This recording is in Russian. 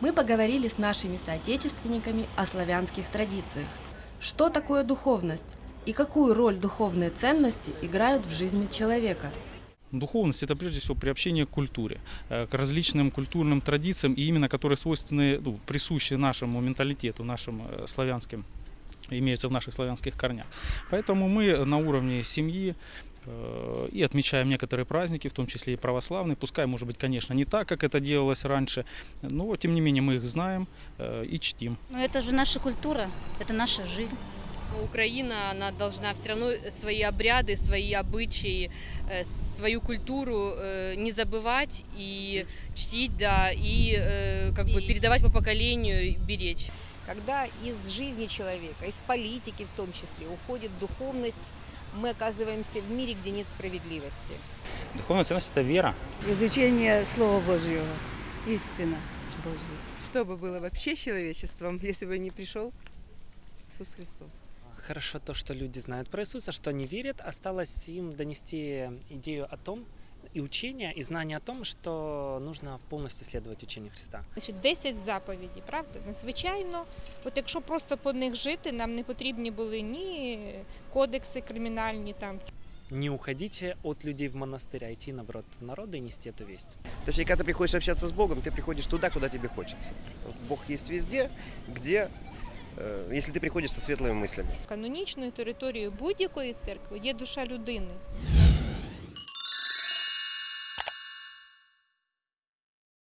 мы поговорили с нашими соотечественниками о славянских традициях. Что такое духовность и какую роль духовные ценности играют в жизни человека? Духовность – это прежде всего приобщение к культуре, к различным культурным традициям, и именно которые свойственны, присущи нашему менталитету, нашим славянским, имеются в наших славянских корнях. Поэтому мы на уровне семьи и отмечаем некоторые праздники, в том числе и православные. Пускай, может быть, конечно, не так, как это делалось раньше, но, тем не менее, мы их знаем и чтим. Но это же наша культура, это наша жизнь. Украина, она должна все равно свои обряды, свои обычаи, свою культуру не забывать и чтить, да, и как бы передавать по поколению, беречь. Когда из жизни человека, из политики в том числе, уходит духовность, мы оказываемся в мире, где нет справедливости. Духовная ценность – это вера. Изучение Слова Божьего, истина Божья. Что бы было вообще человечеством, если бы не пришел Иисус Христос? Хорошо то, что люди знают про Иисуса, что они верят. Осталось им донести идею о том, и учение, и знание о том, что нужно полностью следовать учению Христа. Значить, 10 заповідей, правда? Звичайно, от якщо просто по них жити, нам не потрібні були ні кодекси кримінальні там. Не уходите от людей в монастырь, а идти, наоборот, в народы и нести эту весть. Точнее, когда ты приходишь общаться с Богом, ты приходишь туда, куда тебе хочется. Вот Бог есть везде, где... Якщо ти приходиш зі світлими мислями. Канонічною територією будь-якої церкви є душа людини.